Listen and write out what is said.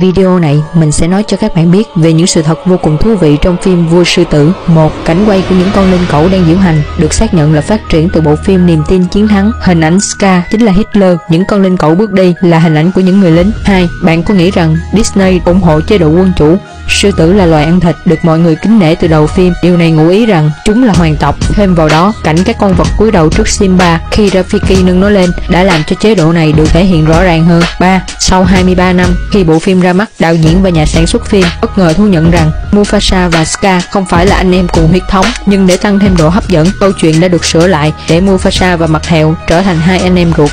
Video này mình sẽ nói cho các bạn biết về những sự thật vô cùng thú vị trong phim Vua Sư Tử. Một, cảnh quay của những con linh cẩu đang diễu hành được xác nhận là phát triển từ bộ phim Niềm Tin Chiến Thắng. Hình ảnh Scar chính là Hitler, những con linh cẩu bước đi là hình ảnh của những người lính. Hai, bạn có nghĩ rằng Disney ủng hộ chế độ quân chủ? Sư tử là loài ăn thịt được mọi người kính nể từ đầu phim. Điều này ngụ ý rằng chúng là hoàng tộc. Thêm vào đó, cảnh các con vật cúi đầu trước Simba khi Rafiki nâng nó lên đã làm cho chế độ này được thể hiện rõ ràng hơn. 3. Sau 23 năm khi bộ phim ra mắt, đạo diễn và nhà sản xuất phim bất ngờ thú nhận rằng Mufasa và Scar không phải là anh em cùng huyết thống. Nhưng để tăng thêm độ hấp dẫn, câu chuyện đã được sửa lại để Mufasa và Mặt Hẹo trở thành hai anh em ruột.